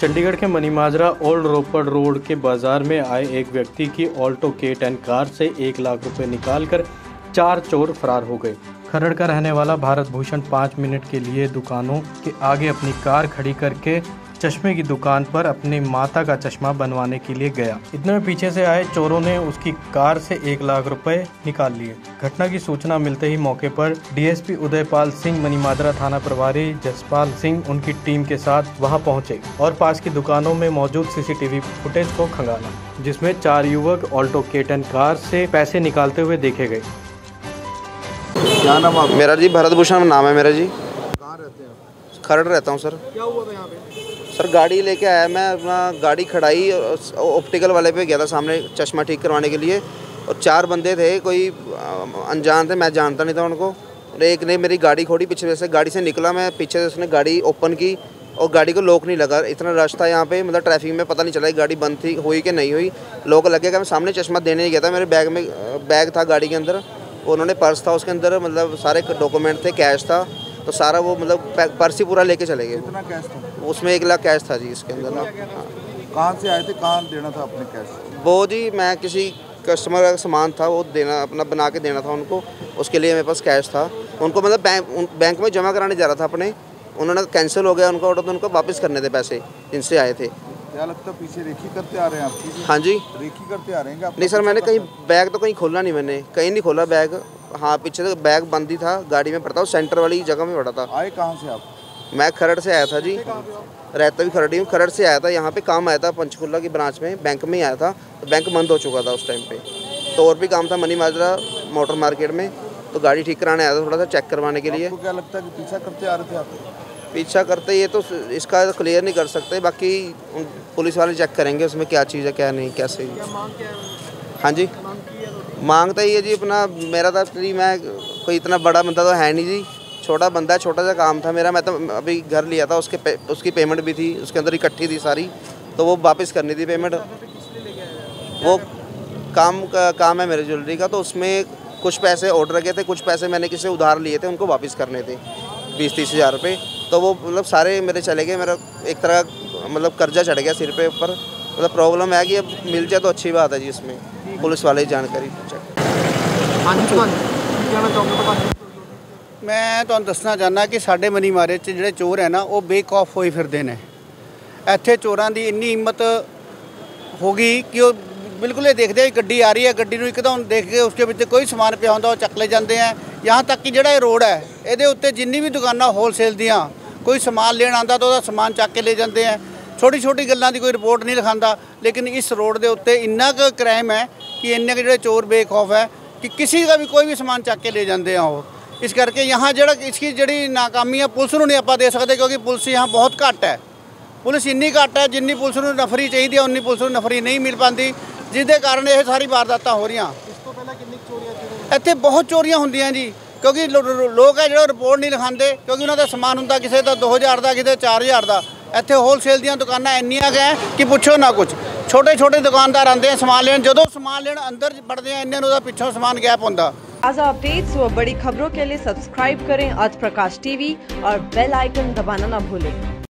चंडीगढ़ के मनीमाजरा ओल्ड रोपड़ रोड के बाजार में आए एक व्यक्ति की ऑल्टो K10 कार से 1 लाख रुपए निकालकर 4 चोर फरार हो गए। खरड़ का रहने वाला भारत भूषण 5 मिनट के लिए दुकानों के आगे अपनी कार खड़ी करके चश्मे की दुकान पर अपनी माता का चश्मा बनवाने के लिए गया। इतने में पीछे से आए चोरों ने उसकी कार से 1 लाख रुपए निकाल लिए। घटना की सूचना मिलते ही मौके पर DSP उदयपाल सिंह, मनीमाजरा थाना प्रभारी जसपाल सिंह उनकी टीम के साथ वहां पहुंचे और पास की दुकानों में मौजूद CCTV फुटेज को खंगाला, जिसमें 4 युवक ऑल्टो K10 कार से पैसे निकालते हुए देखे गए। क्या नाम है? मेरा जी भारत भूषण नाम है मेरा जी। कहाँ रहते हैं? खरड़ रहता हूँ सर। क्या हुआ था यहाँ पे? सर गाड़ी लेके आया मैं, अपना गाड़ी खड़ाई, ऑप्टिकल वाले पे गया था सामने चश्मा ठीक करवाने के लिए, और 4 बंदे थे, कोई अनजान थे, मैं जानता नहीं था उनको। और एक ने मेरी गाड़ी खोली पीछे से, गाड़ी से निकला मैं पीछे से, उसने गाड़ी ओपन की और गाड़ी को लॉक नहीं लगा। इतना रश था यहाँ पे, मतलब ट्रैफिक में पता नहीं चला गाड़ी बंद थी हुई कि नहीं हुई। लॉक लगेगा, मैं सामने चश्मा देने गया था, मेरे बैग में बैग था गाड़ी के अंदर, उन्होंने पर्स था उसके अंदर, मतलब सारे डॉक्यूमेंट थे, कैश था, तो सारा वो मतलब पर्स ही पूरा लेके चले गए। कितना कैश था उसमें? 1 लाख कैश था जी इसके अंदर। कहाँ से आए थे, कहाँ देना था अपने कैश? वो जी मैं किसी कस्टमर का सामान था, वो देना अपना बना के देना था उनको, उसके लिए मेरे पास कैश था। उनको मतलब बैंक में जमा कराने जा रहा था अपने, उन्होंने कैंसिल हो गया उनका ऑर्डर, तो उनको वापस करने थे पैसे जिनसे आए थे। क्या लगता है पीछे रेकी करते आ रहे हैं आपकी? हाँ जी रेकी करते आ रहे हैं। नहीं सर मैंने कहीं बैग तो कहीं खोला नहीं, मैंने कहीं नहीं खोला बैग। हाँ पीछे तो बैग बंद ही था, गाड़ी में पड़ा था, सेंटर वाली जगह में पड़ा था। आए कहाँ से आप? मैं खरड़ से आया था जी, रहता भी खरड़ी हूँ। खरड़ से आया था, यहाँ पे काम आया था पंचकुला की ब्रांच में, बैंक में ही आया था। तो बैंक बंद हो चुका था उस टाइम पे, तो और भी काम था मनीमाजरा मोटर मार्केट में, तो गाड़ी ठीक कराने आया था, थोड़ा सा चेक करवाने के लिए। क्या लगता है कि पीछा करते आ रहे थे आप? पीछा करते ये तो इसका क्लियर नहीं कर सकते, बाकी पुलिस वाले चेक करेंगे उसमें क्या चीज़ है क्या नहीं कैसे। हाँ जी मांगता ही है जी अपना, मेरा था जी, मैं कोई इतना बड़ा बंदा तो है नहीं जी, छोटा बंदा, छोटा सा काम था मेरा। मैं तो अभी घर लिया था, उसकी पेमेंट भी थी उसके अंदर, इकट्ठी थी सारी, तो वो वापस करनी थी पेमेंट। वो काम है मेरे ज्वेलरी का, तो उसमें कुछ पैसे ऑर्डर किए थे, कुछ पैसे मैंने किसी उधार लिए थे, उनको वापस करने थे 20-30 हज़ार रुपये। तो वो मतलब सारे मेरे चले गए, मेरा एक तरह मतलब कर्जा चढ़ गया सिर पे ऊपर। मतलब प्रॉब्लम है कि अब मिल जाए तो अच्छी बात है जी, इसमें पुलिस वाले जानकारी चेक। मैं तुहानू दसना चाहना कि साढ़े मनीमारे च जिहड़े चोर है ना, वो बेकौफ होए फिरदे ने। इत्थे चोरां दी इन्नी हिम्मत हो गई कि वो बिल्कुल ये देखदे गड्डी आ रही है, गड्डी नूं एकदम देख के उसके विच कोई समान पिया हुंदा, चक ले जांदे है। यहाँ तक कि जिहड़ा रोड है इहदे उत्ते जिन्नी भी दुकानां होलसेल दियां, कोई समान लेण आंदा तो उसदा समान चक के ले जांदे है। छोटी छोटी गल्लां दी कोई रिपोर्ट नहीं लिखांदा, लेकिन इस रोड दे उत्ते इन्ना क क्राइम है कि इन्ने जिहड़े चोर बेखौफ है कि किसी का भी कोई भी समान चक के ले जांदे आ। वो इस करके यहाँ जड़ा इसकी जड़ी नाकामी है, पुलिस नहीं आप दे सकते, क्योंकि पुलिस यहाँ बहुत घट है। पुलिस इन्नी घट है, जिन्नी पुलिस नफरी चाहिए उन्नी पुलिस नफरी नहीं मिल पाती, जिसके कारण यह सारी वारदात हो रही। इतने बहुत चोरियां होंगे जी, क्योंकि लोग है जो रिपोर्ट नहीं लिखाते, क्योंकि उन्होंने समान होंगे किसी का 2000 का, किसी 4000 का। इतने होलसेल दुकान इनिया है कि पूछो ना कुछ। छोटे छोटे दुकानदार आते हैं समान लेन, जो समान लेन अंदर बढ़ते हैं, इन्होंने पिछों समान गैप होंगे। ताज़ा अपडेट्स व बड़ी खबरों के लिए सब्सक्राइब करें आज प्रकाश TV और बेल आइकन दबाना ना भूलें।